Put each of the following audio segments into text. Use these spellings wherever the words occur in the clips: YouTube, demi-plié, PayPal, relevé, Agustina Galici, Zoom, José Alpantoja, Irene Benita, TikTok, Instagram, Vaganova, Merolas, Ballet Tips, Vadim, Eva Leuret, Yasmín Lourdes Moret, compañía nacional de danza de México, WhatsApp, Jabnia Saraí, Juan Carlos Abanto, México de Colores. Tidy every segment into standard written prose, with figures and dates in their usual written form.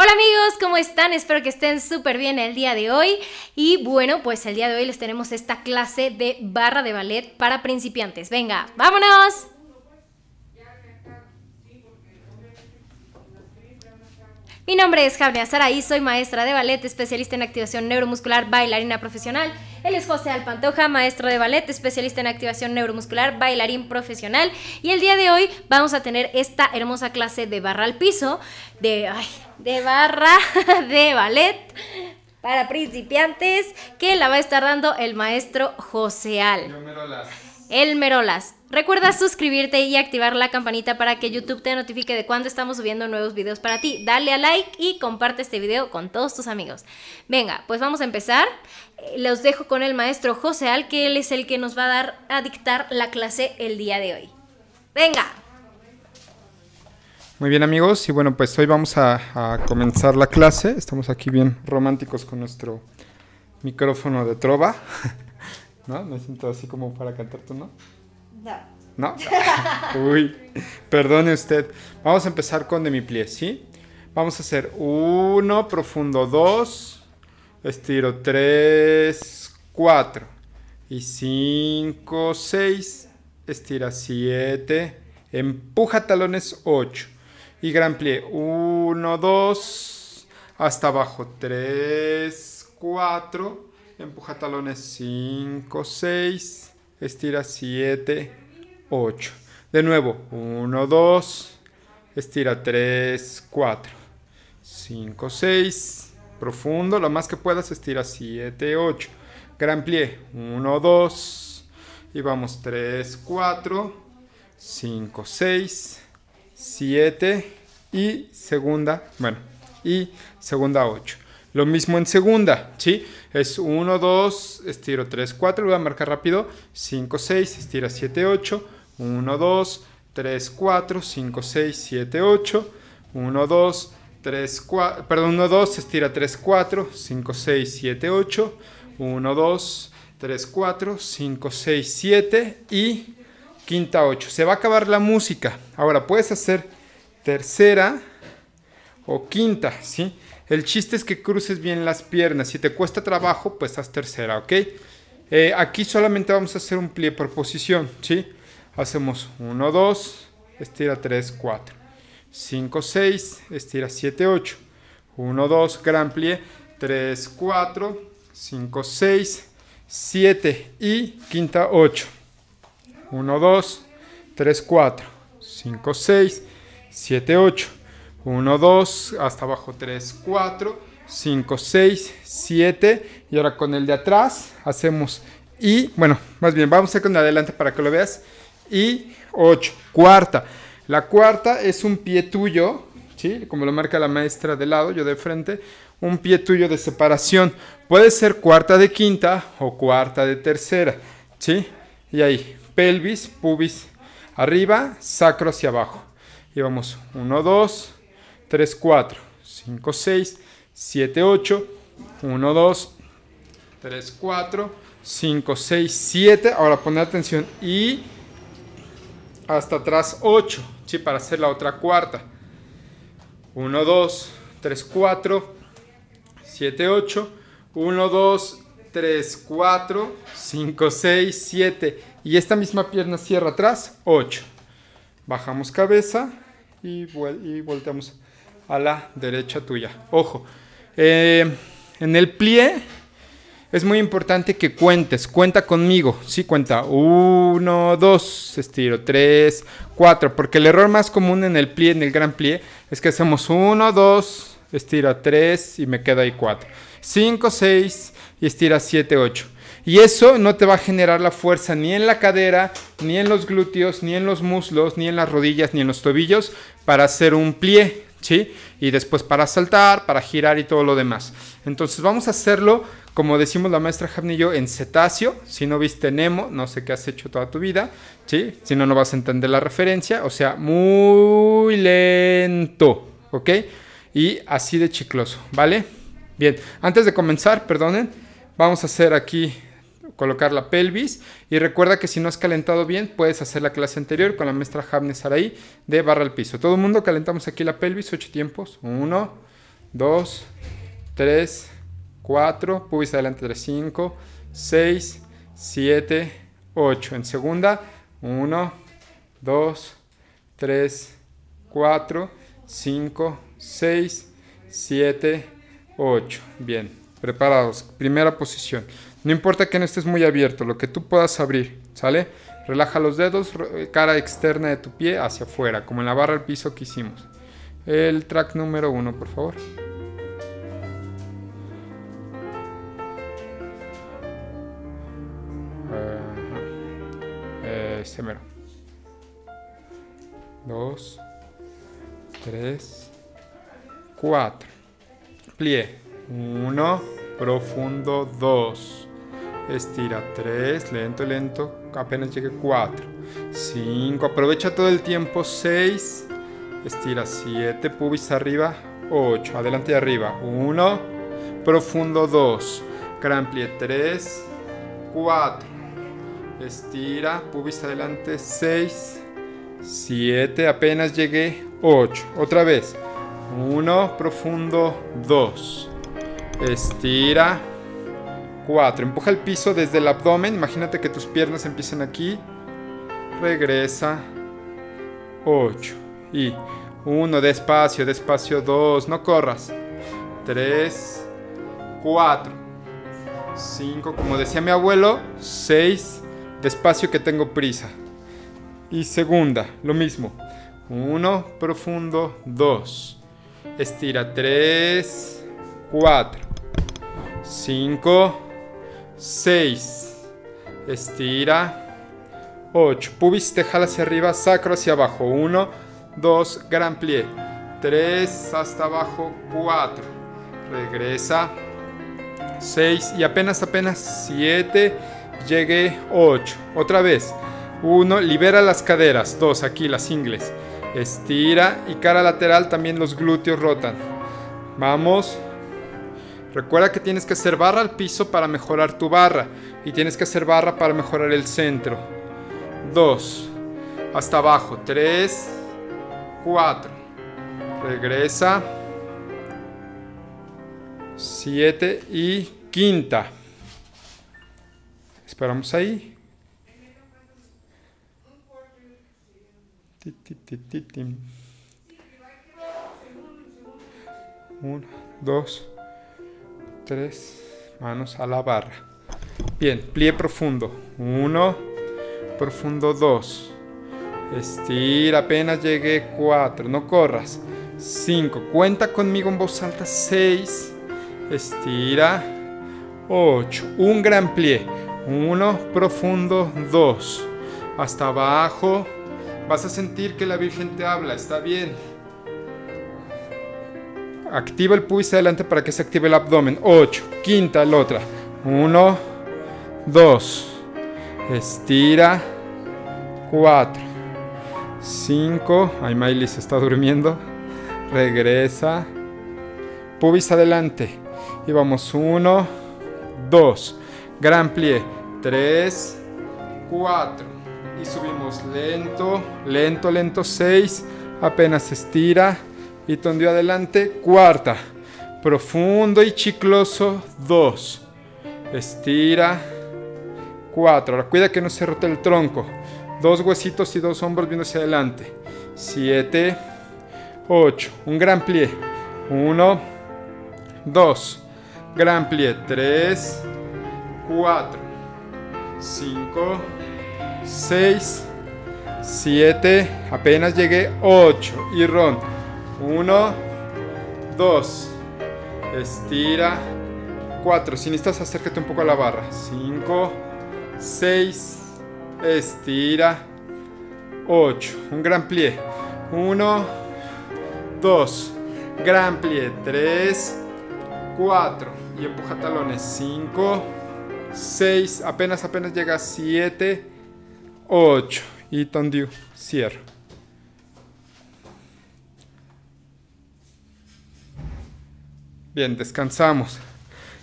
Hola amigos, ¿cómo están? Espero que estén súper bien el día de hoy. Y bueno, pues el día de hoy les tenemos esta clase de barra de ballet para principiantes. Venga, ¡vámonos! Mi nombre es Jabnia Saraí, soy maestra de ballet, especialista en activación neuromuscular, bailarina profesional. Él es José Alpantoja, maestro de ballet, especialista en activación neuromuscular, bailarín profesional. Y el día de hoy vamos a tener esta hermosa clase de barra al piso, de ballet para principiantes, que la va a estar dando el maestro José Al. El Merolas. Recuerda suscribirte y activar la campanita para que YouTube te notifique de cuando estamos subiendo nuevos videos para ti. Dale a like y comparte este video con todos tus amigos. Venga, pues vamos a empezar. Los dejo con el maestro José Al, que él es el que nos va a dictar la clase el día de hoy. ¡Venga! Muy bien amigos, y bueno, pues hoy vamos a comenzar la clase. Estamos aquí bien románticos con nuestro micrófono de trova. ¿No? Me siento así como para cantar tú, ¿no? No. ¿No? Uy, perdone usted. Vamos a empezar con demi-plié, ¿sí? Vamos a hacer 1, profundo 2, estiro 3, 4 y 5, 6, estira 7, empuja talones 8 y gran plié 1, 2, hasta abajo 3, 4. Empuja talones 5, 6, estira 7, 8. De nuevo, 1, 2, estira 3, 4, 5, 6. Profundo, lo más que puedas, estira 7, 8. Gran plié, 1, 2. Y vamos 3, 4, 5, 6, 7 y segunda, segunda 8. Lo mismo en segunda, ¿sí? Es 1, 2, estiro 3, 4, lo voy a marcar rápido, 5, 6, estira 7, 8, 1, 2, 3, 4, 5, 6, 7, 8, 1, 2, 3, 4, perdón, 1, 2, estira 3, 4, 5, 6, 7, 8, 1, 2, 3, 4, 5, 6, 7 y quinta 8. Se va a acabar la música. Ahora puedes hacer tercera o quinta, ¿sí? El chiste es que cruces bien las piernas. Si te cuesta trabajo, pues haz tercera, ¿ok? Aquí solamente vamos a hacer un plié por posición, ¿sí? Hacemos 1, 2, estira 3, 4. 5, 6, estira 7, 8. 1, 2, gran plié. 3, 4, 5, 6, 7 y quinta 8. 1, 2, 3, 4, 5, 6, 7, 8. 1, 2, hasta abajo 3, 4, 5, 6, 7. Y ahora con el de atrás hacemos y, vamos a ir con el de adelante para que lo veas. Y 8, cuarta. La cuarta es un pie tuyo, ¿sí? Como lo marca la maestra de lado, yo de frente. Un pie tuyo de separación. Puede ser cuarta de quinta o cuarta de tercera, ¿sí? Y ahí, pelvis, pubis arriba, sacro hacia abajo. Y vamos, 1, 2... 3, 4, 5, 6, 7, 8, 1, 2, 3, 4, 5, 6, 7. Ahora pon atención y hasta atrás 8, ¿sí? Para hacer la otra cuarta. 1, 2, 3, 4, 7, 8, 1, 2, 3, 4, 5, 6, 7. Y esta misma pierna cierra atrás, 8. Bajamos cabeza y volteamos a la derecha tuya. Ojo, en el plié es muy importante que cuentes. Cuenta conmigo, sí, cuenta 1, 2, estiro 3, 4, porque el error más común en el plié, en el gran plié, es que hacemos 1, 2, estira 3 y me queda ahí 4, 5, 6 y estira 7, 8. Y eso no te va a generar la fuerza ni en la cadera, ni en los glúteos, ni en los muslos, ni en las rodillas, ni en los tobillos para hacer un plié, ¿sí? Y después para saltar, para girar y todo lo demás. Entonces vamos a hacerlo, como decimos la maestra Jabnia y yo, en cetáceo. Si no viste Nemo, no sé qué has hecho toda tu vida, ¿sí? Si no, no vas a entender la referencia. O sea, muy lento, ¿ok? Y así de chicloso, ¿vale? Bien, antes de comenzar, perdonen, vamos a hacer aquí, colocar la pelvis. Y recuerda que si no has calentado bien, puedes hacer la clase anterior con la maestra Jabnia Saraí de barra al piso. Todo el mundo calentamos aquí la pelvis, 8 tiempos. 1, 2, 3, 4, pubis adelante 3, 5, 6, 7, 8. En segunda, 1, 2, 3, 4, 5, 6, 7, 8. Bien, preparados. Primera posición. No importa que no estés muy abierto, lo que tú puedas abrir, ¿sale? Relaja los dedos, cara externa de tu pie hacia afuera, como en la barra del piso que hicimos. El track número 1, por favor. Este mero. 2, 3, 4. Plié. 1, profundo. 2. Estira 3, lento, lento, apenas llegue 4, 5, aprovecha todo el tiempo, 6, estira 7, pubis arriba, 8, adelante y arriba, 1, profundo 2, gran plie 3, 4, estira, pubis adelante, 6, 7, apenas llegué, 8, otra vez, 1, profundo 2, estira, 4. Empuja el piso desde el abdomen. Imagínate que tus piernas empiecen aquí. Regresa. 8. Y 1. Despacio, despacio. 2. No corras. 3. 4. 5. Como decía mi abuelo. 6. Despacio que tengo prisa. Y segunda. Lo mismo. 1. Profundo. 2. Estira. 3. 4. 5. 6, estira, 8, pubis te jala hacia arriba, sacro hacia abajo, 1, 2, gran plie, 3, hasta abajo, 4, regresa, 6, y apenas, 7, llegué, 8, otra vez, 1, libera las caderas, 2, aquí las ingles, estira, y cara lateral, también los glúteos rotan, vamos, recuerda que tienes que hacer barra al piso para mejorar tu barra. Y tienes que hacer barra para mejorar el centro. 2. Hasta abajo. 3. 4. Regresa. 7. Y quinta. Esperamos ahí. Uno, dos. 3, manos a la barra. Bien, plie profundo. 1, profundo 2. Estira, apenas llegué 4. No corras. 5, cuenta conmigo en voz alta. 6, estira. 8, un gran plie. 1, profundo 2. Hasta abajo. Vas a sentir que la Virgen te habla. Está bien. Activa el pubis adelante para que se active el abdomen. 8. Quinta, la otra. 1, 2. Estira. 4. 5. Ay, Miley se está durmiendo. Regresa. Pubis adelante. Y vamos. 1, 2. Gran plie. 3, 4. Y subimos lento, lento, lento. 6. Apenas estira. Y tendió adelante, cuarta, profundo y chicloso, 2, estira, 4, ahora cuida que no se rote el tronco, 2 huesitos y 2 hombros viendo hacia adelante, 7, 8, un gran plie, 1, 2, gran plie, 3, 4, 5, 6, 7, apenas llegué, 8, y ronda. 1, 2, estira, 4, si necesitas acércate un poco a la barra, 5, 6, estira, 8, un gran plie, 1, 2, gran plie, 3, 4, y empuja talones, 5, 6, apenas llega, 7, 8, y tendió, cierro. Bien, descansamos.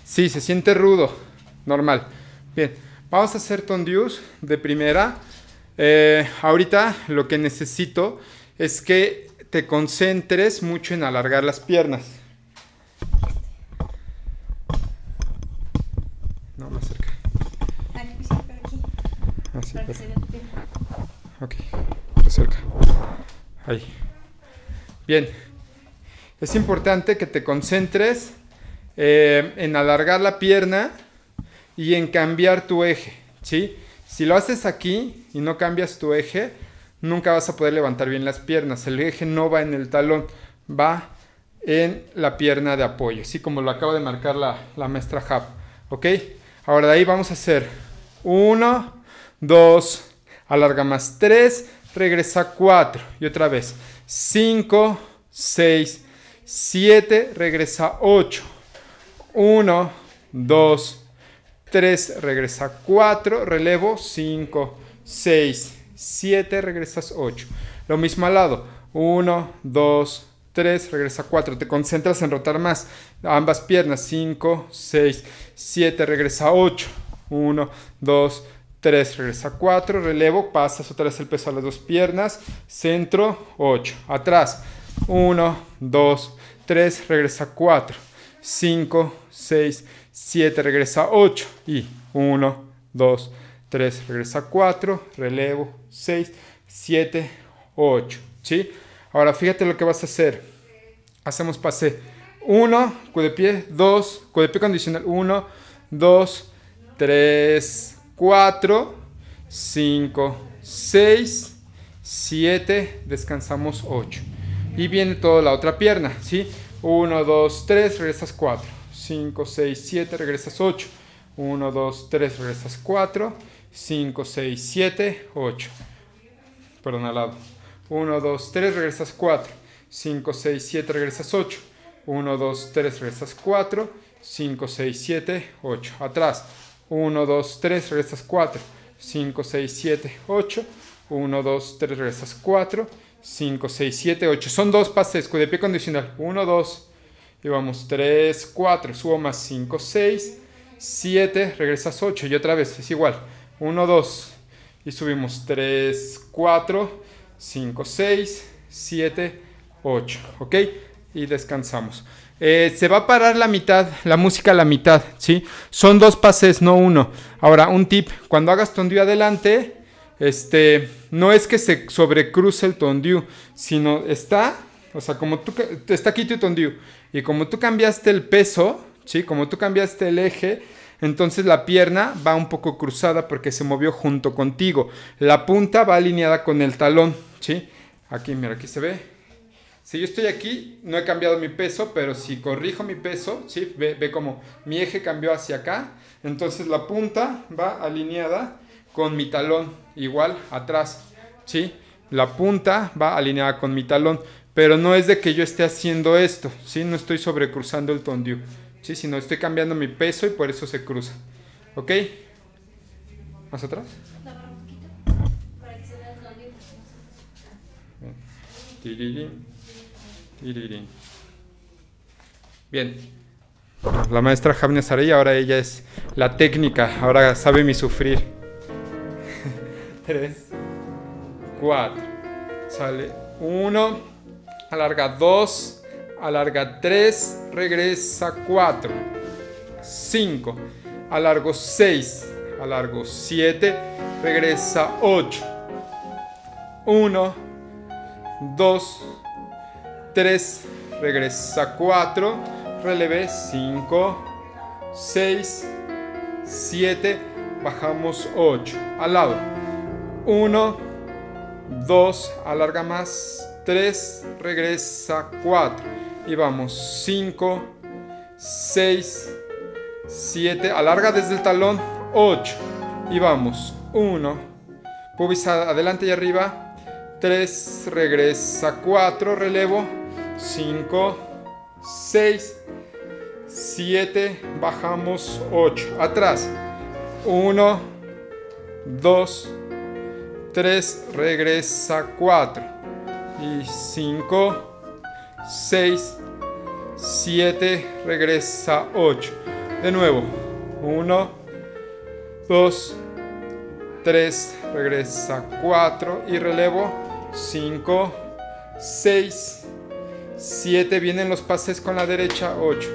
Sí, se siente rudo, normal. Bien, vamos a hacer tondius de primera. Ahorita lo que necesito es que te concentres mucho en alargar las piernas. Bien, es importante que te concentres en alargar la pierna y en cambiar tu eje, ¿sí? Si lo haces aquí y no cambias tu eje, nunca vas a poder levantar bien las piernas. El eje no va en el talón, va en la pierna de apoyo, así como lo acaba de marcar la maestra Hub, ¿ok? Ahora de ahí vamos a hacer 1, 2, alarga más 3, regresa 4 y otra vez 5, 6, 7, regresa 8, 1, 2, 3, regresa 4, relevo 5, 6, 7, regresas 8, lo mismo al lado, 1, 2, 3, regresa 4, te concentras en rotar más, ambas piernas, 5, 6, 7, regresa 8, 1, 2, 3, regresa 4, relevo, pasas otra vez el peso a las dos piernas, centro, 8, atrás, 1, 2, 3, regresa 4, 5, 6, 7, regresa 8, y 1, 2, 3, regresa 4, relevo, 6, 7, 8, ¿sí? Ahora fíjate lo que vas a hacer. Hacemos pase 1, cudepié, 2, cudepié condicional, 1, 2, 3, 4, 5, 6, 7, descansamos 8. Y viene toda la otra pierna, ¿sí? 1, 2, 3, regresas 4, 5, 6, 7, regresas 8, 1, 2, 3, regresas 4, 5, 6, 7, 8. Perdón, al lado. 1, 2, 3, regresas 4, 5, 6, 7, regresas 8, 1, 2, 3, regresas 4, 5, 6, 7, 8, atrás, 1, 2, 3, regresas 4, 5, 6, 7, 8, 1, 2, 3, regresas 4, 5, 6, 7, 8, son dos pases, cudepié condicional, 1, 2, y vamos, 3, 4, subo más 5, 6, 7, regresas 8, y otra vez, es igual, 1, 2, y subimos 3, 4, 5, 6, 7, 8, ¿ok? Y descansamos. Se va a parar la mitad, la música a la mitad, ¿sí? Son dos pases, no uno. Ahora, un tip, cuando hagas tondiu adelante, no es que se sobrecruce el tondiu, sino está, o sea, como tú, está aquí tu tondiu, y como tú cambiaste el peso, ¿sí? Como tú cambiaste el eje, entonces la pierna va un poco cruzada porque se movió junto contigo. La punta va alineada con el talón, ¿sí? Aquí, mira, aquí se ve. Si yo estoy aquí, no he cambiado mi peso, pero si corrijo mi peso, ¿sí? Ve como mi eje cambió hacia acá. Entonces la punta va alineada con mi talón, igual atrás, ¿sí? La punta va alineada con mi talón, pero no es de que yo esté haciendo esto, ¿sí? No estoy sobrecruzando el tondiu. Sí, si no, estoy cambiando mi peso y por eso se cruza. ¿Ok? ¿Más atrás? Bien. Bien. La maestra Jabnia Saraí, ahora ella es la técnica. Ahora sabe mi sufrir. 3, 4. Sale 1. Alarga 2. Alarga 3, regresa 4, 5, alargo 6, alargo 7, regresa 8, 1, 2, 3, regresa 4, relevé 5, 6, 7, bajamos 8, al lado, 1, 2, alarga más, 3, regresa 4. Y vamos, 5, 6, 7, alarga desde el talón, 8. Y vamos, 1, pubis adelante y arriba, 3, regresa, 4, relevo, 5, 6, 7, bajamos, 8. Atrás, 1, 2, 3, regresa, 4. Y 5, 6, 7, regresa 8. De nuevo, 1, 2, 3, regresa 4 y relevo 5, 6, 7, vienen los pases con la derecha, 8.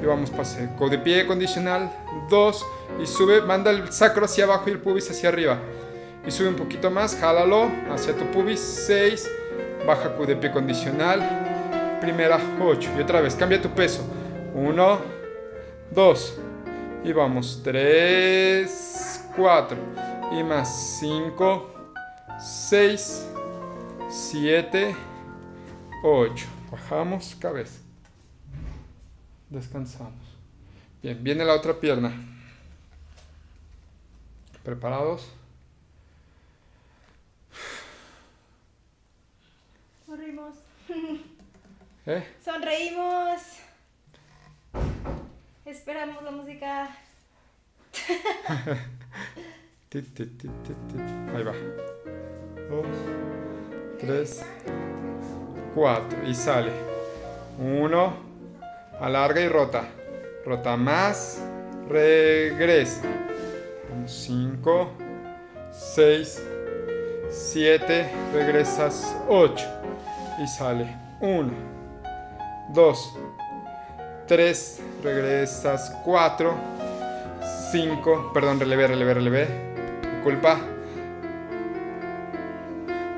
Y vamos pase de pie condicional, 2 y sube, manda el sacro hacia abajo y el pubis hacia arriba. Y sube un poquito más, jálalo hacia tu pubis, 6, baja de pie condicional. primera 8. Y otra vez, cambia tu peso. 1, 2. Y vamos, 3, 4. Y más 5, 6, 7, 8. Bajamos, cabeza. Descansamos. Bien, viene la otra pierna. ¿Preparados? Sonreímos. ¿Eh? Sonreímos. Esperamos la música. Ahí va. 2, 3, 4. Y sale. 1. Alarga y rota. Rota más. Regresa. 5, 6, 7, regresas 8 y sale 1, 2, 3, regresas 4, 5, perdón, relevé, disculpa,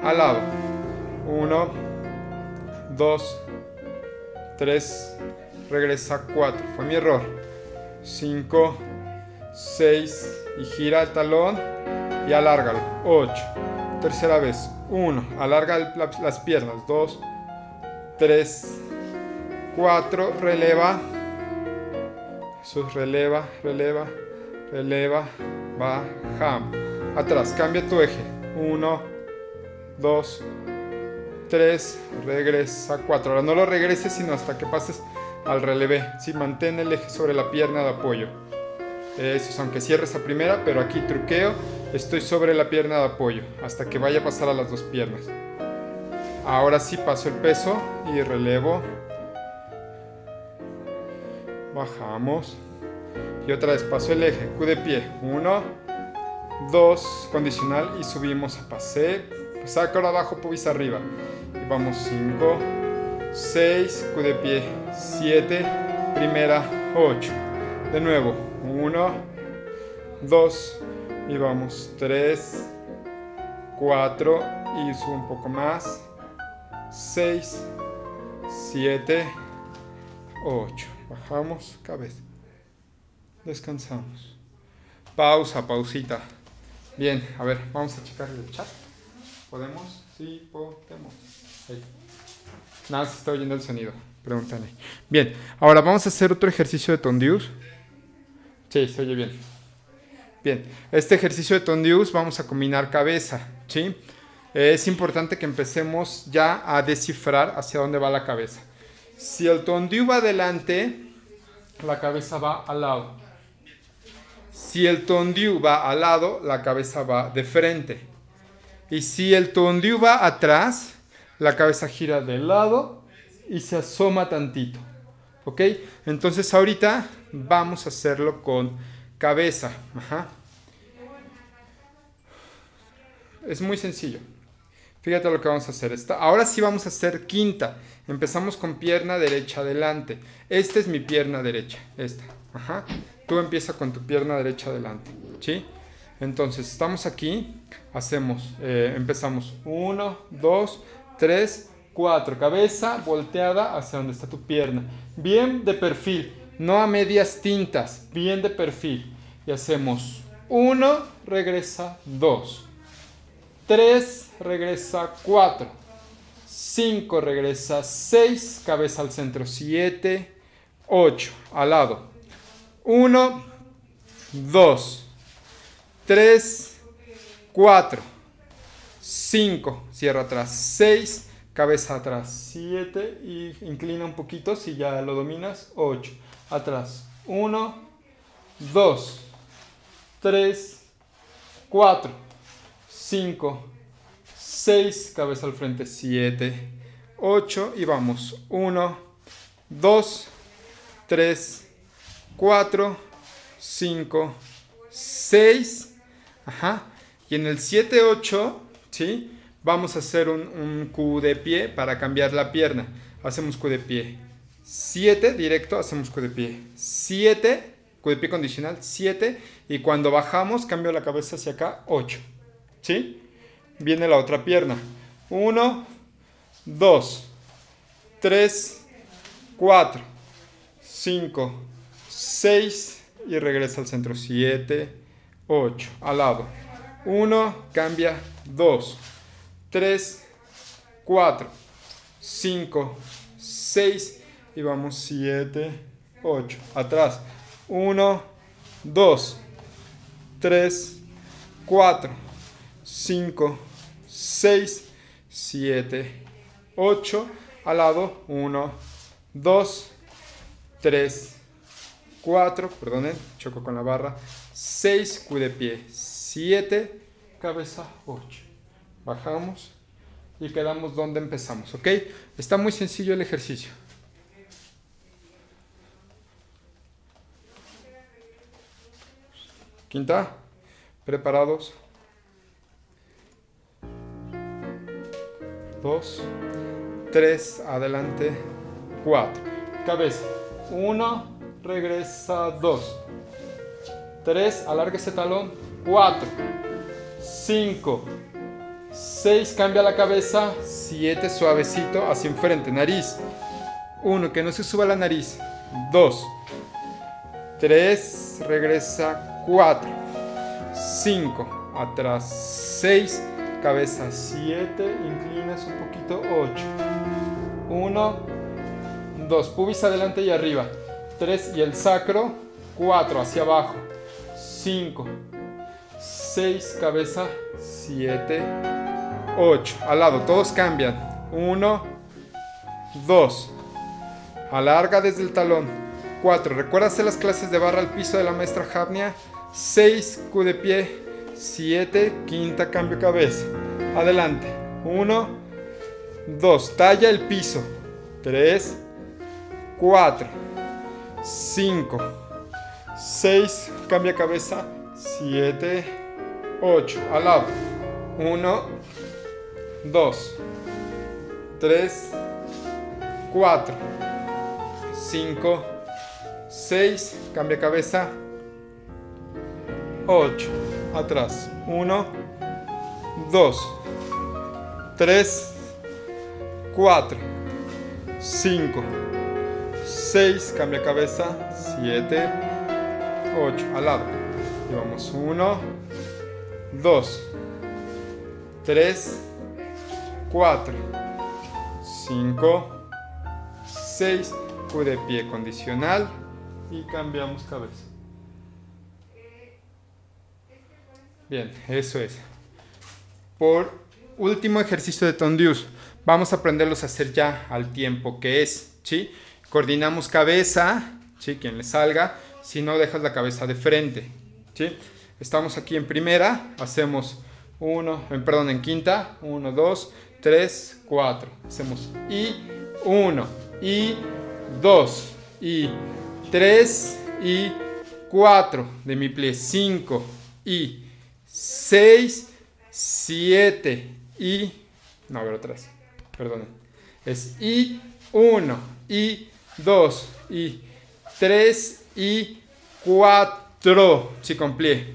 al lado, 1, 2, 3, regresa 4, fue mi error, 5, 6, y gira el talón y alárgalo, 8, tercera vez, 1, alarga las piernas, 2, 3, 4, releva, eso es releva, bajamos, atrás, cambia tu eje, 1, 2, 3, regresa, 4, ahora no lo regreses sino hasta que pases al relevé, sí, mantén el eje sobre la pierna de apoyo. Eso es, aunque cierres la primera, pero aquí truqueo, estoy sobre la pierna de apoyo, hasta que vaya a pasar a las dos piernas. Ahora sí paso el peso y relevo. Bajamos. Y otra vez paso el eje, Q de pie. 1, 2, condicional y subimos a pase. Saca ahora abajo, pubis arriba. Y vamos 5, 6, Q de pie, 7, primera, 8. De nuevo. 1, 2 y vamos 3, 4 y subo un poco más, 6, 7, 8, bajamos cabeza, descansamos, pausita, bien, a ver, vamos a checar el chat, ¿podemos? Sí, podemos, ahí. Nada, se está oyendo el sonido, pregúntale, bien, ahora vamos a hacer otro ejercicio de tondeus. Sí, se oye bien. Bien, este ejercicio de tondeus vamos a combinar cabeza, ¿sí? Es importante que empecemos ya a descifrar hacia dónde va la cabeza. Si el tondeus va adelante, la cabeza va al lado. Si el tondeus va al lado, la cabeza va de frente. Y si el tondeus va atrás, la cabeza gira de lado y se asoma tantito. ¿Ok? Entonces ahorita vamos a hacerlo con cabeza. Ajá. Es muy sencillo. Fíjate lo que vamos a hacer. Ahora sí vamos a hacer quinta. Empezamos con pierna derecha adelante. Esta es mi pierna derecha. Esta. Ajá. Tú empieza con tu pierna derecha adelante. ¿Sí? Entonces estamos aquí. Hacemos. Empezamos. 1, 2, 3. 4, cabeza volteada hacia donde está tu pierna, bien de perfil, no a medias tintas, bien de perfil, y hacemos 1, regresa 2, 3, regresa 4, 5, regresa 6, cabeza al centro, 7, 8, al lado, 1, 2, 3, 4, 5, cierra atrás, 6, cabeza atrás, 7 y inclina un poquito, si ya lo dominas, 8, atrás, 1, 2, 3, 4, 5, 6, cabeza al frente, 7, 8 y vamos, 1, 2, 3, 4, 5, 6, ajá, y en el 7, 8, ¿sí? Vamos a hacer un Q de pie para cambiar la pierna. Hacemos Q de pie. 7, directo, hacemos Q de pie. 7, Q de pie condicional, 7. Y cuando bajamos, cambio la cabeza hacia acá, 8. ¿Sí? Viene la otra pierna. 1, 2, 3, 4, 5, 6 y regresa al centro. 7, 8, al lado. 1, cambia. 2, 3, 4, 5, 6 y vamos 7, 8, atrás. 1, 2, 3, 4, 5, 6, 7, 8, al lado, 1, 2, 3, 4, perdonen, choco con la barra, 6, Q de pie, 7, cabeza, 8, bajamos y quedamos donde empezamos, ¿ok? Está muy sencillo el ejercicio. Quinta, preparados, 2, 3, adelante, 4, cabeza, 1, regresa, 2, 3, alarga ese talón, 4, 5, 6, cambia la cabeza, 7, suavecito, hacia enfrente, nariz, 1, que no se suba la nariz, 2, 3, regresa, 4, 5, atrás, 6, cabeza, 7, inclinas un poquito, 8, 1, 2, pubis adelante y arriba, 3 y el sacro, 4, hacia abajo, 5, 6, cabeza, 7, 8, al lado, todos cambian, 1, 2, alarga desde el talón, 4, recuerda hacer las clases de barra al piso de la maestra Jabnia, 6, Q de pie, 7, quinta, cambio cabeza, adelante, 1, 2, talla el piso, 3, 4, 5, 6, cambia cabeza, 7, 8, al lado, 1, 2, 3, 4, 5, 6, cambia cabeza, 8, atrás, 1, 2, 3, 4, 5, 6, cambia cabeza, 7, 8, al lado, llevamos 1, 2, 3, 4, 5, 6, Q de pie condicional y cambiamos cabeza. Bien, eso es. Por último ejercicio de Tondius, vamos a aprenderlos a hacer ya al tiempo que es, ¿sí? Coordinamos cabeza, ¿sí? Quien le salga, si no dejas la cabeza de frente, ¿sí? Estamos aquí en primera, hacemos en quinta, 1, 2, 3, 4, hacemos y 1, y 2, y 3, y 4, de mi plie, 5, y 6, 7 y... No, pero 3, perdonen. Es y 1, y 2, y 3, y 4. Si cumplí.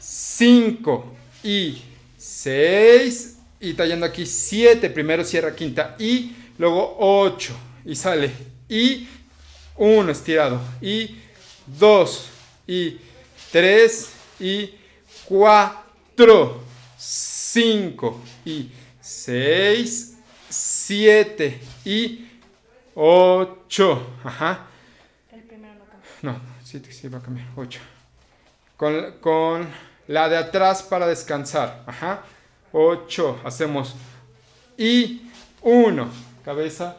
5 y 6. Y tallando aquí 7. Primero cierra quinta y luego 8. Y sale. Y 1 estirado. Y 2. Y 3. Y 4, 5 y 6, 7 y 8. Ajá. El primero no cambia. No, sí va a cambiar. 8. Con la de atrás para descansar. Ajá. 8. Hacemos y 1. Cabeza.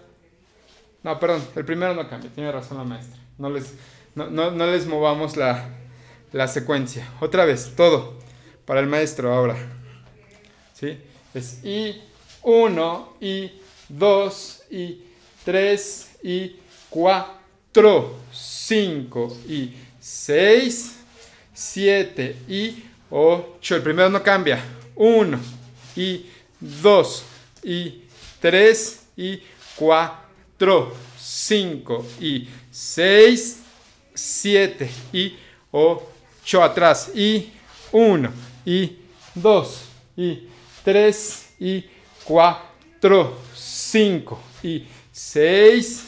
No, perdón. El primero no cambia. Tiene razón la maestra. No les movamos la secuencia. Otra vez, todo para el maestro ahora, ¿sí? Es y 1 y 2 y 3 y 4, 5 y 6, 7 y 8. El primero no cambia. 1 y 2 y 3 y 4, 5 y 6, 7 y 8. 8 atrás y 1 y 2 y 3 y 4, 5 y 6,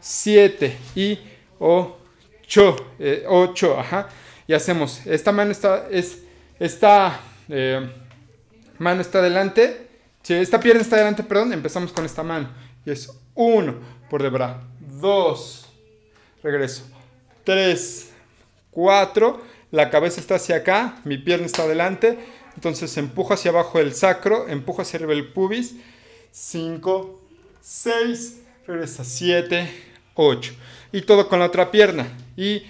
7 y 8. 8, ajá. Y hacemos, esta mano está, mano está adelante, sí, esta pierna está adelante, perdón, empezamos con esta mano. Y es 1, por debajo, 2, regreso, 3, 4, la cabeza está hacia acá, mi pierna está adelante, entonces empujo hacia abajo el sacro, empujo hacia arriba el pubis, 5, 6, regresa, 7, 8. Y todo con la otra pierna. Y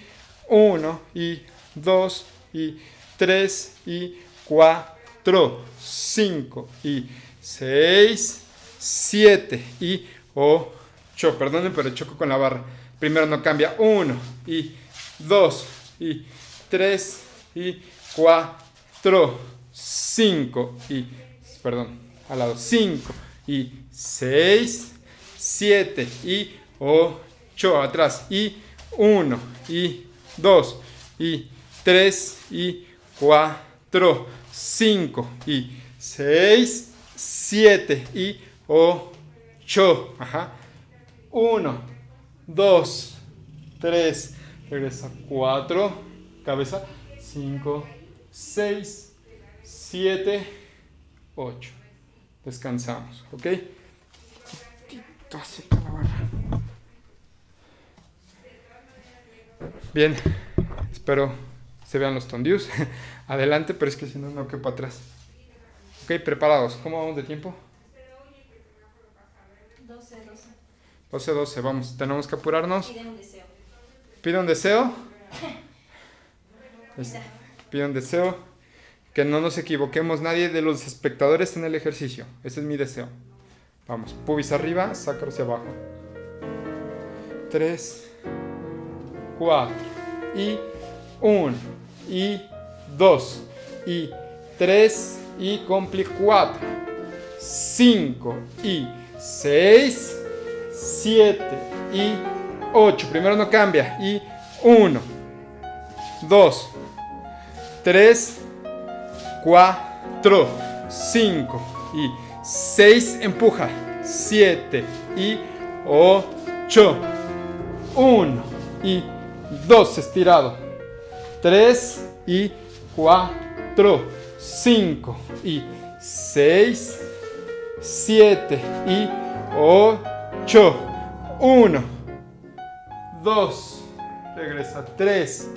1, y 2, y 3, y 4, 5, y 6, 7, y 8. Perdonen, pero choco con la barra. Primero no cambia. 1, y 2, y 3, y 4, 5, y... Perdón, al lado. 5, y 6, 7, y 8. Atrás. Y 1, y 2, y 3, y 4, 5, y 6, 7, y 8. Ajá. 1, 2, 3, regresa 4, cabeza, 5, 6, 7, 8. Descansamos, ¿ok? Bien, espero se vean los tondius. Adelante, pero es que si no, no quepo atrás. Ok, preparados. ¿Cómo vamos de tiempo? 12, vamos. Tenemos que apurarnos. Pide un deseo. ¿Pide un deseo? Pide un deseo. Que no nos equivoquemos nadie de los espectadores en el ejercicio. Ese es mi deseo. Vamos, pubis arriba, sacro hacia abajo. 3, 4, y 1, y 2, y 3, y compli 4, 5, y 6, 7, y 8. Primero no cambia. Y 1, 2, 3, 4, 5, y 6, empuja, 7 y 8, 1 y 2, estirado, 3 y 4, 5 y 6, 7 y 8, 1, 2, regresa, 3,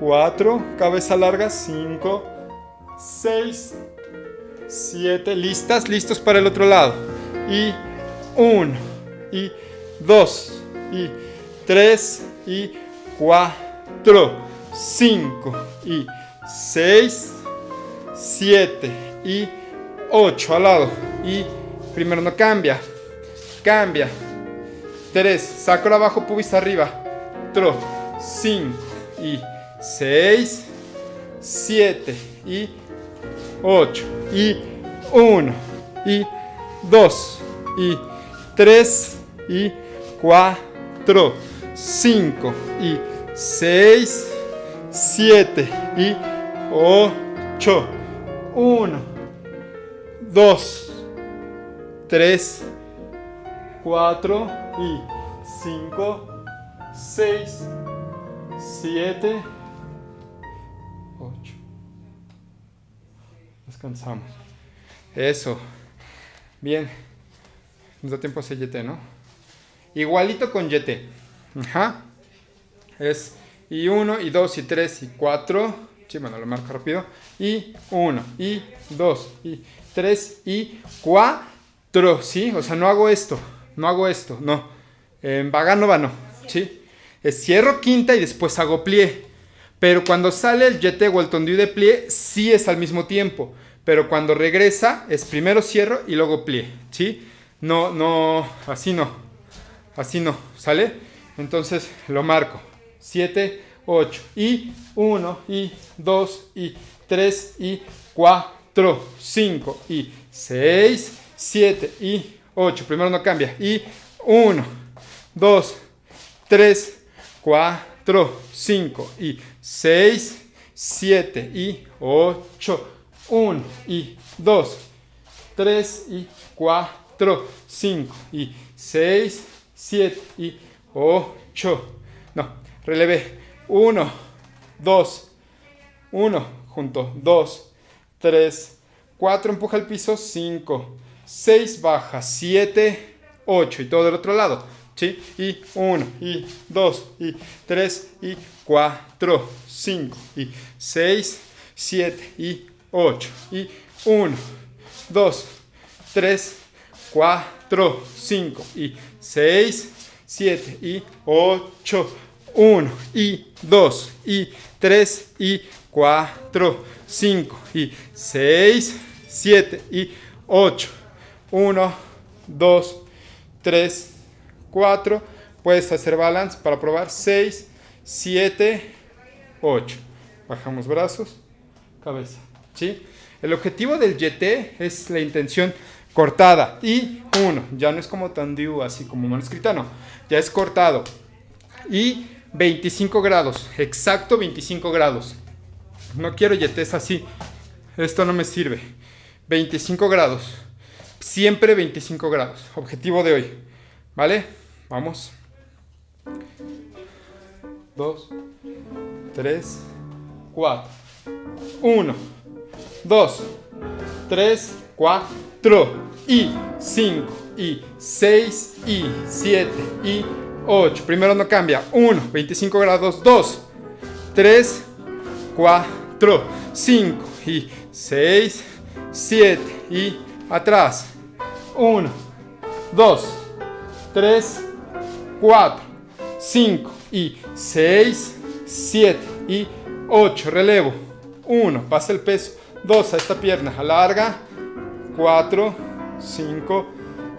4, cabeza larga, 5, 6, 7, listas, listos para el otro lado. Y 1, y 2, y 3, y 4, 5, y 6, 7, y 8, al lado. Y primero no cambia, cambia. 3, sacro abajo, pubis arriba. 3, 5, y 6, 7, y 8, y 1, y 2, y 3, y 4, 5, y 6, 7, y 8, 1, 2, 3, 4, y 5, 6, 7, 8. Descansamos. Eso. Bien. Nos da tiempo a hacer YT, ¿no? Igualito con YT. Ajá. Es y 1, y 2, y 3, y 4. Sí, bueno, lo marco rápido. Y 1, y 2, y 3, y 4. ¿Sí? O sea, no hago esto. No hago esto. No. En Vaganova no. ¿Sí? Es cierro quinta y después hago plié. Pero cuando sale el jeté o el tendu de plié, sí es al mismo tiempo. Pero cuando regresa, es primero cierro y luego plié, ¿sí? No, no, así no. Así no, ¿sale? Entonces lo marco. 7, 8, y 1, y 2, y 3, y 4, 5, y 6, 7, y 8. Primero no cambia. Y 1, 2, 3, 4, 5, y 6, 7 y 8, 1 y 2, 3 y 4, 5 y 6, 7 y 8. No, relevé. 1, 2, 1, junto, 2, 3, 4, empuja al piso, 5, 6, baja, 7, 8 y todo del otro lado, ¿sí? Y 1, y 2, y 3, y 4, 5, y 6, 7, y 8, y 1, 2, 3, 4, 5, y 6, 7, y 8, 1, y 2, y 3, y 4, 5, y 6, 7, y 8, 1, 2, 3, 4, puedes hacer balance para probar, 6, 7, 8, bajamos brazos, cabeza, ¿sí? El objetivo del YT es la intención cortada, y 1, ya no es como tandiu, así como manuscrita, no, ya es cortado, y 25 grados, exacto 25 grados, no quiero yetes así, esto no me sirve, 25 grados, siempre 25 grados, objetivo de hoy, ¿vale? Vamos, 2, 3, 4, 1, 2, 3, 4, y 5, y 6, y 7, y 8, primero no cambia, 1, 25 grados, 2, 3, 4, 5, y 6, 7, y atrás, 1, 2, 3, 4, 5, y 6, 7, y 8, relevo, 1, pasa el peso, 2, a esta pierna, alarga, 4, 5,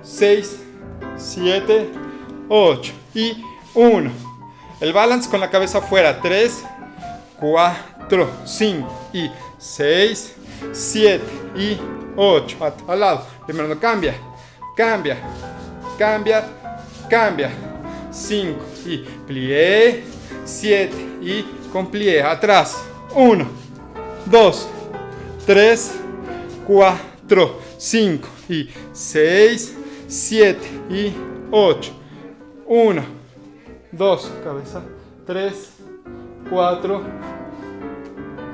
6, 7, 8, y 1, el balance con la cabeza afuera, 3, 4, 5, y 6, 7, y 8, al lado, primero no cambia, cambia, cambia, cambia, 5, y plié, 7, y con plié, atrás, 1, 2, 3, 4, 5, y 6, 7, y 8, 1, 2, cabeza, 3, 4,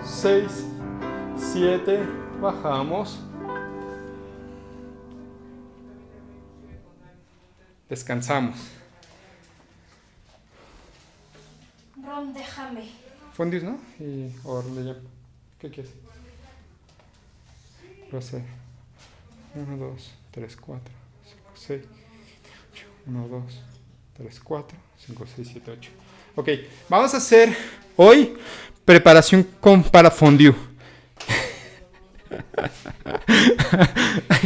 6, 7, bajamos. Descansamos. Ron, déjame. Fondis, ¿no? Y orle. ¿Qué quieres? Lo sé. 1, 2, 3, 4, 5, 6, 8, 1, 2. 3, 4, 5, 6, 7, 8. Ok, vamos a hacer hoy preparación para fondue.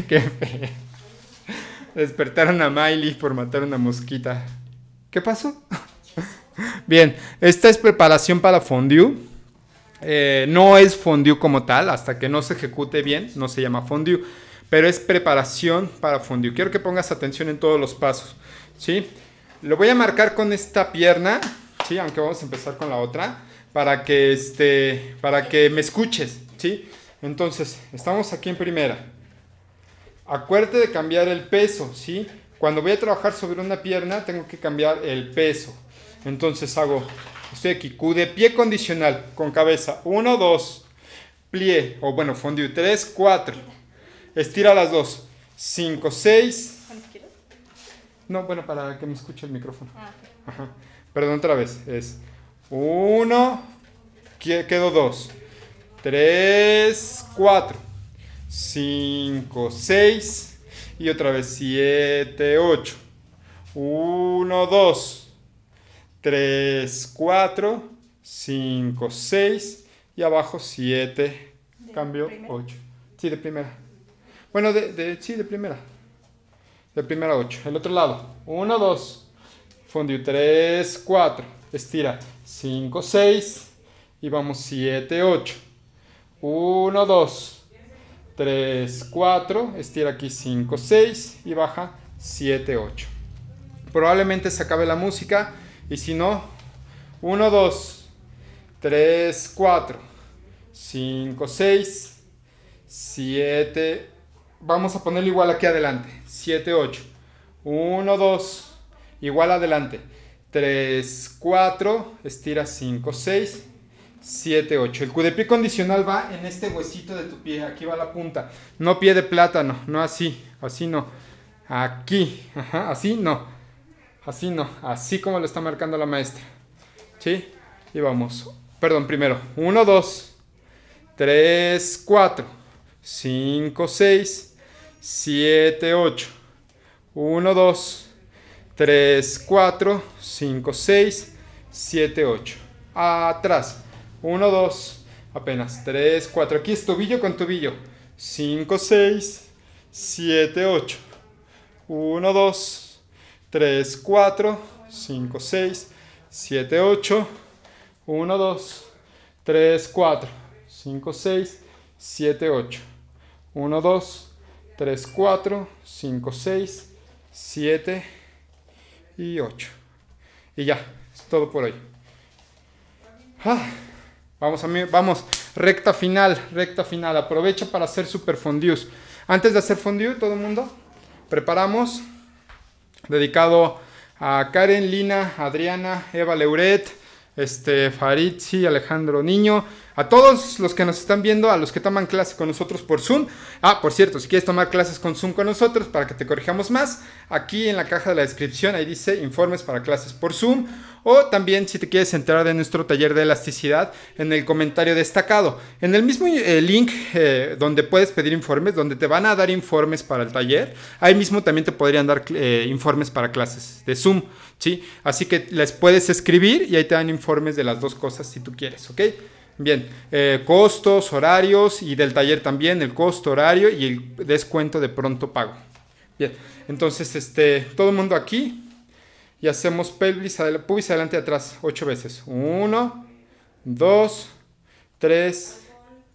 Qué feo. Despertaron a Miley por matar una mosquita. ¿Qué pasó? Bien, esta es preparación para fondue. No es fondue como tal, hasta que no se ejecute bien, no se llama fondue. Pero es preparación para fondue. Quiero que pongas atención en todos los pasos, ¿sí? Lo voy a marcar con esta pierna, ¿sí? Aunque vamos a empezar con la otra, para que me escuches, ¿sí? Entonces, estamos aquí en primera. Acuérdate de cambiar el peso, ¿sí? Cuando voy a trabajar sobre una pierna, tengo que cambiar el peso. Entonces hago, estoy aquí, Q de pie condicional, con cabeza, 1, 2, plié, o bueno, fondue, 3, 4, estira las dos, 5, 6, no, bueno, para que me escuche el micrófono. Ajá. Perdón, otra vez. Es 1, quedo 2, 3, 4, 5, 6, y otra vez 7, 8, 1, 2, 3, 4, 5, 6, y abajo 7, cambio 8. Sí, de primera. Bueno, sí, de primera. De primera 8, el otro lado, 1, 2, fondue, 3, 4, estira, 5, 6, y vamos 7, 8, 1, 2, 3, 4, estira aquí 5, 6, y baja 7, 8, probablemente se acabe la música, y si no, 1, 2, 3, 4, 5, 6, 7, 8, vamos a ponerlo igual aquí adelante, 7, 8, 1, 2, Igual adelante. 3, 4, estira 5, 6, 7, 8. El cudepié condicional va en este huesito de tu pie, aquí va la punta. No pie de plátano, no así, así no. Aquí, ajá, así no. Así no, así como lo está marcando la maestra. ¿Sí? Y vamos. Perdón, primero. 1, 2, 3, 4, 5, 6, 7, 8. 1, 2, 3, 4, 5, 6, 7, 8. Atrás. 1, 2. Apenas. 3, 4. Aquí es tobillo con tobillo. 5, 6, 7, 8. 1, 2, 3, 4, 5, 6, 7, 8. 1, 2, 3, 4, 5, 6, 7, 8. 1, 2, 3, 4, 5, 6, 7, 8. Y 8. Y ya, es todo por hoy. Ah, vamos, vamos, recta final, recta final. Aprovecha para hacer super fondues. Antes de hacer fondue, todo el mundo, preparamos. Dedicado a Karen, Lina, Adriana, Eva Leuret, Faritzi, Alejandro Niño. A todos los que nos están viendo, a los que toman clases con nosotros por Zoom. Ah, por cierto, si quieres tomar clases con Zoom con nosotros para que te corrijamos más, aquí en la caja de la descripción, ahí dice informes para clases por Zoom. O también si te quieres enterar de nuestro taller de elasticidad, en el comentario destacado. En el mismo link donde puedes pedir informes, donde te van a dar informes para el taller, ahí mismo también te podrían dar informes para clases de Zoom, ¿sí? Así que les puedes escribir y ahí te dan informes de las dos cosas si tú quieres, ¿ok? Bien, costos, horarios y del taller también, el costo, horario y el descuento de pronto pago. Bien, entonces todo el mundo aquí y hacemos pelvis, pubis adelante y atrás 8 veces. 1, 2, 3,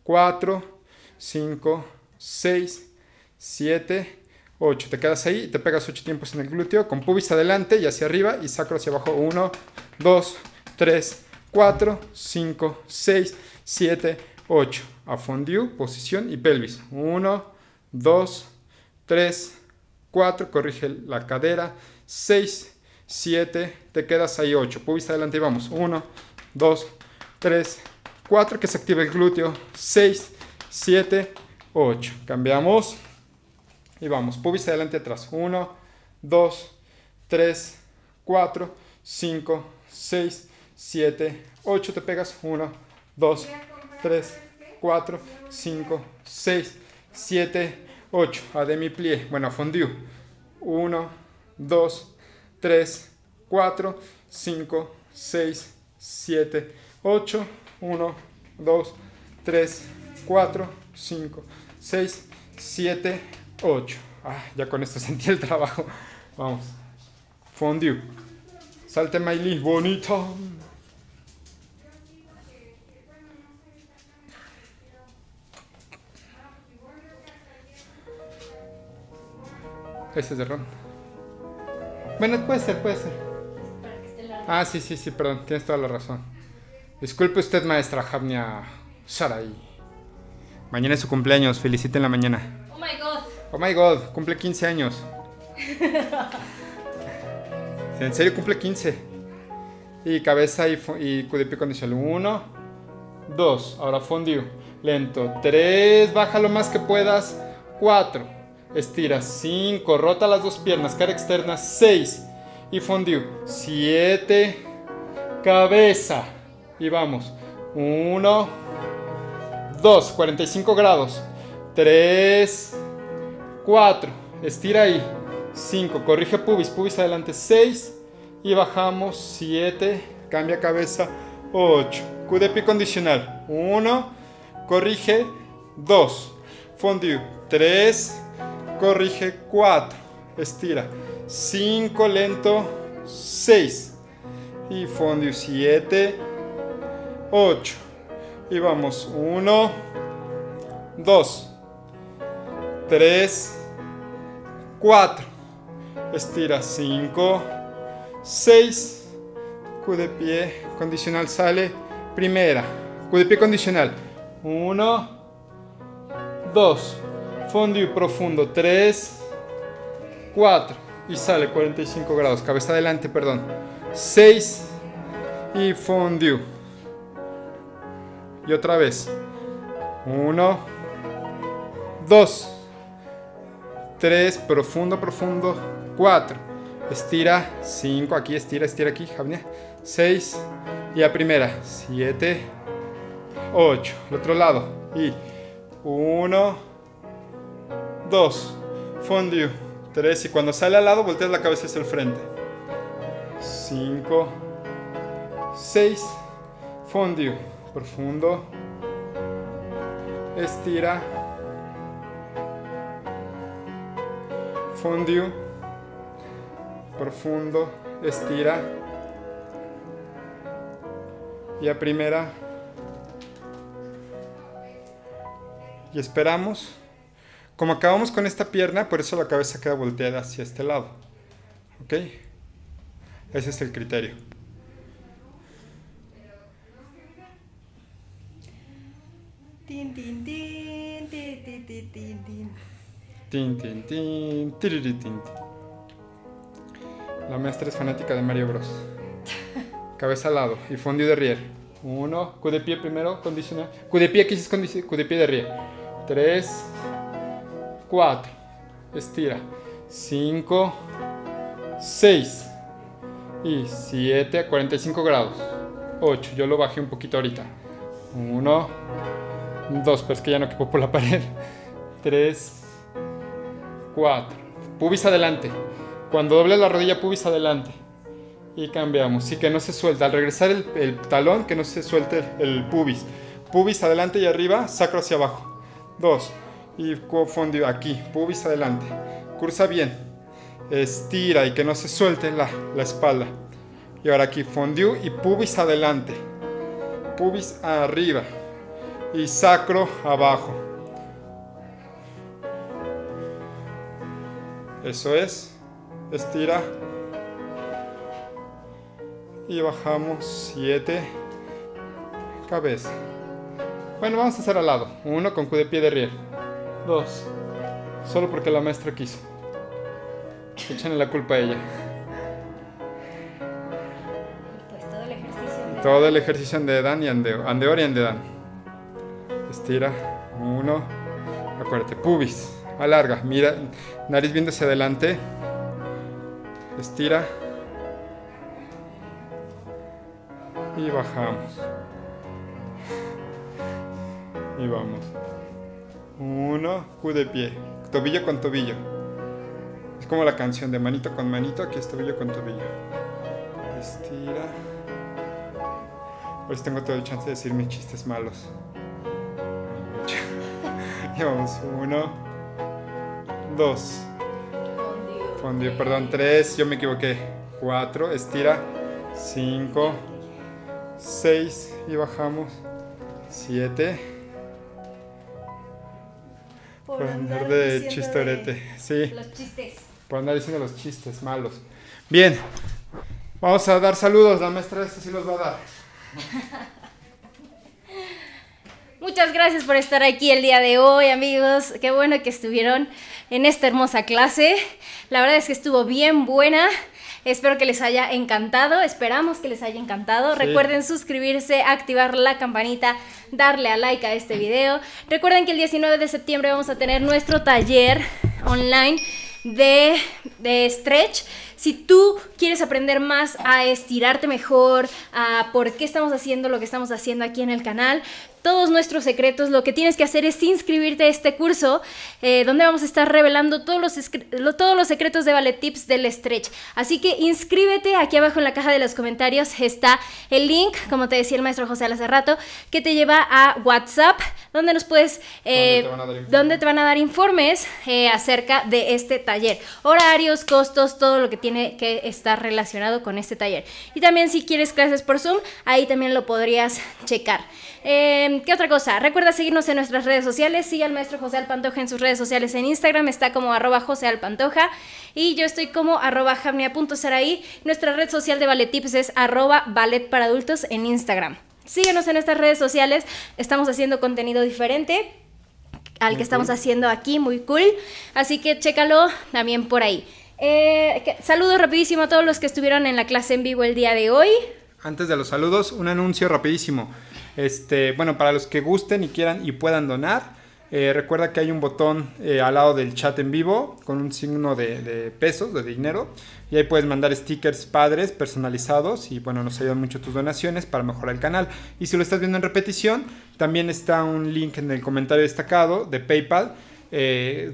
4, 5, 6, 7, 8. Te quedas ahí y te pegas 8 tiempos en el glúteo con pubis adelante y hacia arriba y sacro hacia abajo. 1, 2, 3, 4, 5, 6, 7, 8. A fondue, posición y pelvis. 1, 2, 3, 4. Corrige la cadera. 6, 7. Te quedas ahí 8. Pubis adelante y vamos. 1, 2, 3, 4. Que se active el glúteo. 6, 7, 8. Cambiamos. Y vamos. Pubis adelante atrás. 1, 2, 3, 4, 5, 6, 7, 8, te pegas, 1, 2, 3, 4, 5, 6, 7, 8, a demi-plié, bueno, fondue, 1, 2, 3, 4, 5, 6, 7, 8, 1, 2, 3, 4, 5, 6, 7, 8, ah, ya con esto sentí el trabajo, vamos, fondue, salte Maylí, bonito. Este es de ron. Bueno, puede ser, puede ser. Ah, sí, sí, sí, perdón, tienes toda la razón. Disculpe usted, maestra Jabnia Saraí. Mañana es su cumpleaños, felicite en la mañana. Oh my god. Oh my god, cumple 15 años. En serio, cumple 15. Y cabeza y cudepié condicional. 1, 2, ahora fondue. Lento. 3, baja lo más que puedas. 4. Estira, 5, rota las dos piernas, cara externa, 6, y fondue, 7, cabeza, y vamos, 1, 2, 45 grados, 3, 4, estira ahí, 5, corrige pubis, pubis adelante, 6, y bajamos, 7, cambia cabeza, 8, cudepié condicional, 1, corrige, 2, fondue, 3, corrige, 4, estira, 5, lento, 6, y fondue, 7, 8, y vamos, 1, 2, 3, 4, estira, 5, 6, cudepié condicional sale, primera, cudepié condicional, 1, 2, fondue profundo, 3, 4, y sale 45 grados, cabeza adelante, perdón, 6 y fondue, y otra vez, 1, 2, 3, profundo, profundo, 4, estira, 5, aquí estira, estira aquí, Jabnia, 6, y la primera, 7, 8, el otro lado, y 1, 2, fondue, 3, y cuando sale al lado, volteas la cabeza hacia el frente, 5, 6, fondue, profundo, estira, fondue, profundo, estira, y la primera, y esperamos. Como acabamos con esta pierna, por eso la cabeza queda volteada hacia este lado. ¿Ok? Ese es el criterio. Tin, tin, tin, tin, tin, tin, tin. Tin, tin, tin, tin, tin. La maestra es fanática de Mario Bros. Cabeza al lado y fondue derrière. 1, coup de pie primero, condicional. Coup de pie, ¿qué hiciste con coup de pie derrière? 3... 4, estira, 5, 6 y 7 a 45 grados, 8, yo lo bajé un poquito ahorita, 1, 2, pero es que ya no quedó por la pared, 3, 4, pubis adelante, cuando dobles la rodilla pubis adelante y cambiamos, y que no se suelta, al regresar el talón que no se suelte el pubis, pubis adelante y arriba, sacro hacia abajo, 2, y fondue aquí, pubis adelante, cursa bien, estira y que no se suelte la espalda, y ahora aquí fondue y pubis adelante, pubis arriba y sacro abajo, eso es, estira y bajamos 7 cabeza, bueno vamos a hacer al lado, 1 con coup de pie derrière, 2, solo porque la maestra quiso. Échenle la culpa a ella. Pues todo el ejercicio en todo el ejercicio andedán y andeo. Andeor y andedán. Estira. 1. Acuérdate. Pubis. Alarga. Mira. Nariz viendo hacia adelante. Estira. Y bajamos. Y vamos. 1, Q de pie, tobillo con tobillo, es como la canción de manito con manito, aquí es tobillo con tobillo, estira, pues tengo todo el chance de decir mis chistes malos, llevamos 1, 2, fondue, perdón, 3, yo me equivoqué, 4, estira, 5, 6 y bajamos, 7, por andar de chistorete, sí. Los chistes. Por andar diciendo los chistes malos. Bien, vamos a dar saludos. La maestra esta sí los va a dar. Muchas gracias por estar aquí el día de hoy, amigos. Qué bueno que estuvieron en esta hermosa clase. La verdad es que estuvo bien buena. Espero que les haya encantado, esperamos que les haya encantado. Sí. Recuerden suscribirse, activar la campanita, darle a like a este video. Recuerden que el 19 de septiembre vamos a tener nuestro taller online de stretch. Si tú quieres aprender más a estirarte mejor, a por qué estamos haciendo lo que estamos haciendo aquí en el canal, todos nuestros secretos, lo que tienes que hacer es inscribirte a este curso donde vamos a estar revelando todos los secretos de Ballet Tips del stretch. Así que inscríbete, aquí abajo en la caja de los comentarios está el link, como te decía el maestro José hace rato, que te lleva a WhatsApp, donde nos puedes, donde te van a dar informes acerca de este taller. Horarios, costos, todo lo que tiene que estar relacionado con este taller. Y también si quieres clases por Zoom, ahí también lo podrías checar. ¿Qué otra cosa? Recuerda seguirnos en nuestras redes sociales. Sigue al maestro José Alpantoja en sus redes sociales. En Instagram está como @JoséAlpantoja. Y yo estoy como @Jabnia.Saraí. Nuestra red social de Ballet Tips es @balletparaadultos en Instagram. Síguenos en estas redes sociales. Estamos haciendo contenido diferente al que estamos haciendo aquí, muy cool. Así que chécalo también por ahí. Saludos rapidísimo a todos los que estuvieron en la clase en vivo el día de hoy. Antes de los saludos, un anuncio rapidísimo. Bueno, para los que gusten y quieran y puedan donar, recuerda que hay un botón al lado del chat en vivo con un signo de pesos, de dinero, y ahí puedes mandar stickers padres personalizados y bueno, nos ayudan mucho tus donaciones para mejorar el canal. Y si lo estás viendo en repetición, también está un link en el comentario destacado de PayPal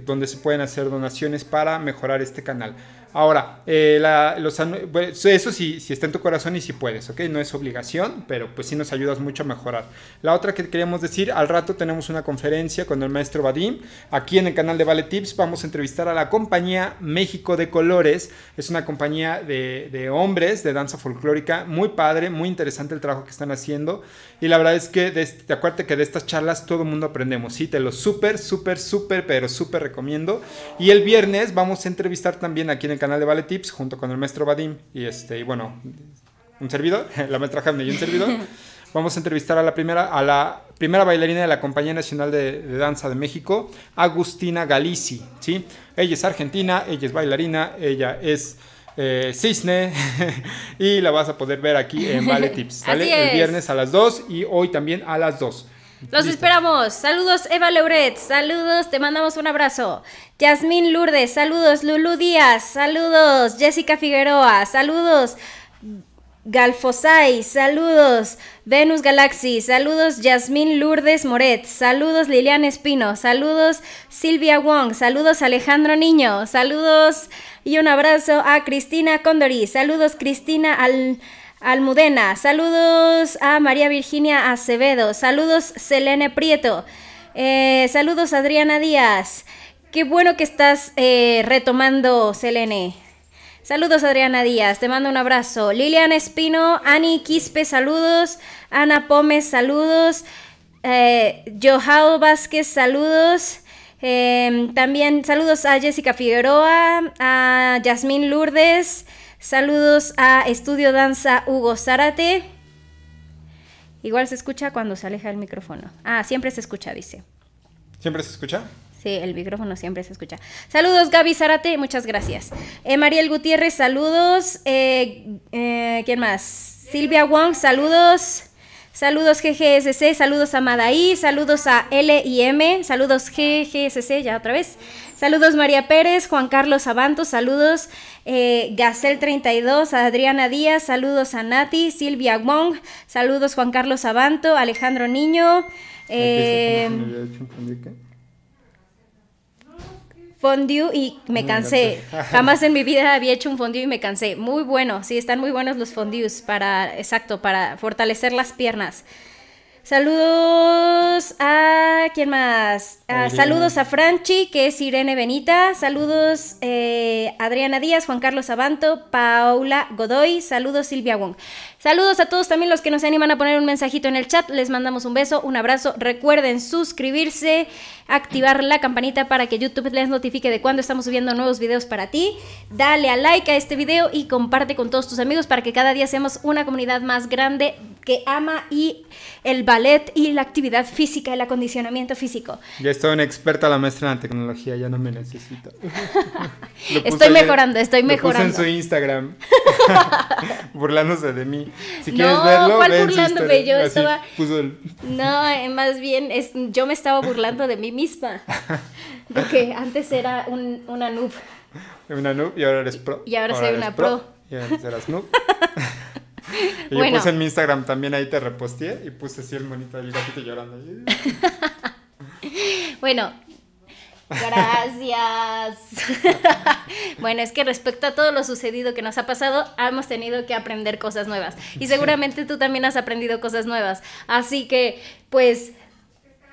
donde se pueden hacer donaciones para mejorar este canal. Ahora, eso sí está en tu corazón y si puedes, ¿ok? No es obligación, pero pues sí nos ayudas mucho a mejorar. La otra que queríamos decir, al rato tenemos una conferencia con el maestro Vadim. Aquí en el canal de Ballet Tips vamos a entrevistar a la compañía México de Colores. Es una compañía de hombres, de danza folclórica, muy padre, muy interesante el trabajo que están haciendo. Y la verdad es que, acuérdate que de estas charlas todo el mundo aprendemos, ¿sí? Te lo súper recomiendo. Y el viernes vamos a entrevistar también aquí en el canal de Ballet Tips junto con el maestro Vadim y bueno, un servidor, la maestra Jabnia y un servidor. Vamos a entrevistar a la primera bailarina de la Compañía Nacional de Danza de México, Agustina Galici, ¿sí? Ella es argentina, ella es bailarina, ella es cisne y la vas a poder ver aquí en Ballet Tips, ¿sale? El viernes a las 2 y hoy también a las 2. Los esperamos. Saludos Eva Leuret, saludos, te mandamos un abrazo. Yasmín Lourdes, saludos. Lulú Díaz, saludos. Jessica Figueroa, saludos. Galfosay, saludos. Venus Galaxy, saludos. Yasmín Lourdes Moret, saludos. Liliana Espino, saludos. Silvia Wong, saludos. Alejandro Niño, saludos. Y un abrazo a Cristina Condori, saludos. Cristina Almudena, saludos a María Virginia Acevedo, saludos Selene Prieto, saludos Adriana Díaz, qué bueno que estás retomando, Selene, saludos Adriana Díaz, te mando un abrazo, Liliana Espino, Ani Quispe, saludos, Ana Pómez, saludos, Joao Vázquez, saludos, también saludos a Jessica Figueroa, a Yasmín Lourdes, saludos a Estudio Danza Hugo Zárate. Igual se escucha cuando se aleja el micrófono. Ah, siempre se escucha, dice. ¿Siempre se escucha? Sí, el micrófono siempre se escucha. Saludos Gaby Zárate, muchas gracias. Mariel Gutiérrez, saludos. ¿Quién más? Silvia Wong, saludos. Saludos GGSC, saludos a Madaí, saludos a L.I.M, saludos GGSC, ya otra vez. Saludos María Pérez, Juan Carlos Abanto, saludos Gacel 32, Adriana Díaz, saludos a Nati, Silvia Wong, saludos Juan Carlos Abanto, Alejandro Niño, fondue y me cansé. Jamás en mi vida había hecho un fondue y me cansé. Muy bueno, sí, están muy buenos los fondues para fortalecer las piernas. Saludos a... ¿quién más? Saludos a Franchi, que es Irene Benita. Saludos Adriana Díaz, Juan Carlos Abanto, Paula Godoy. Saludos Silvia Wong. Saludos a todos también los que nos animan a poner un mensajito en el chat. Les mandamos un beso, un abrazo. Recuerden suscribirse, activar la campanita para que YouTube les notifique de cuando estamos subiendo nuevos videos para ti. Dale a like a este video y comparte con todos tus amigos para que cada día seamos una comunidad más grande que ama y el ballet y la actividad física, el acondicionamiento físico. Ya estoy una experta la maestra en la tecnología, ya no me necesito. Estoy mejorando. Lo puse en su Instagram, burlándose de mí. Si quieres verlo, ¿cuál burlándome? Yo estaba... No, más bien yo me estaba burlando de mí misma. Porque antes era una noob. Una noob y ahora eres pro. Y ahora soy una pro. Y antes eras noob. Y bueno, yo puse en mi Instagram también, ahí te reposteé y puse así el monito del gatito llorando. Bueno, gracias. Bueno, es que respecto a todo lo sucedido que nos ha pasado, hemos tenido que aprender cosas nuevas. Y seguramente tú también has aprendido cosas nuevas. Así que, pues,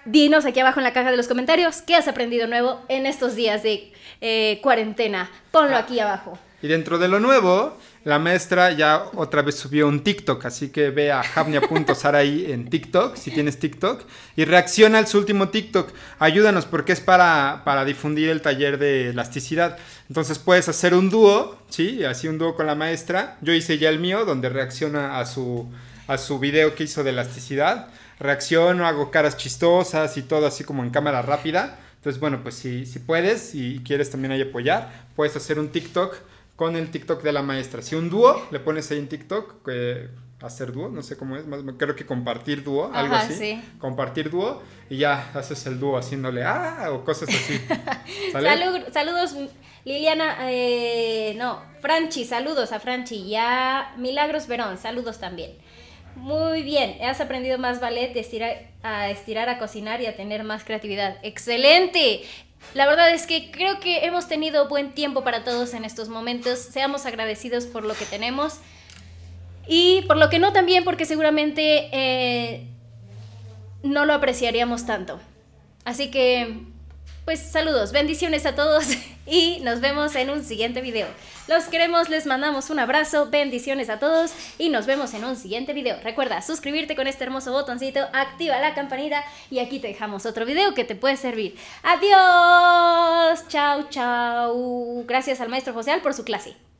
dinos aquí abajo en la caja de los comentarios qué has aprendido nuevo en estos días de cuarentena. Ponlo aquí abajo. Y dentro de lo nuevo, la maestra ya otra vez subió un TikTok, así que ve a Jabnia.Saraí en TikTok, si tienes TikTok, y reacciona al su último TikTok. Ayúdanos porque es para difundir el taller de elasticidad. Entonces puedes hacer un dúo, ¿sí? Así un dúo con la maestra. Yo hice ya el mío, donde reacciona a su video que hizo de elasticidad. Reacciono, hago caras chistosas y todo así como en cámara rápida. Entonces, bueno, pues si puedes y quieres también ahí apoyar, puedes hacer un TikTok con el TikTok de la maestra. Si un dúo, le pones ahí en TikTok, hacer dúo, no sé cómo es, más creo que compartir dúo, algo así. Sí. Compartir dúo y ya haces el dúo haciéndole ¡ah! O cosas así. Saludos, Liliana, no, Franchi, saludos a Franchi. Ya Milagros Verón, saludos también. Muy bien, has aprendido más ballet, de estirar, a cocinar y a tener más creatividad. ¡Excelente! La verdad es que creo que hemos tenido buen tiempo para todos en estos momentos. Seamos agradecidos por lo que tenemos y por lo que no también, porque seguramente no lo apreciaríamos tanto. Así que, pues saludos, bendiciones a todos y nos vemos en un siguiente video. Los queremos, les mandamos un abrazo, bendiciones a todos y nos vemos en un siguiente video. Recuerda suscribirte con este hermoso botoncito, activa la campanita y aquí te dejamos otro video que te puede servir. ¡Adiós! ¡Chao, chao! Gracias al maestro José Al por su clase.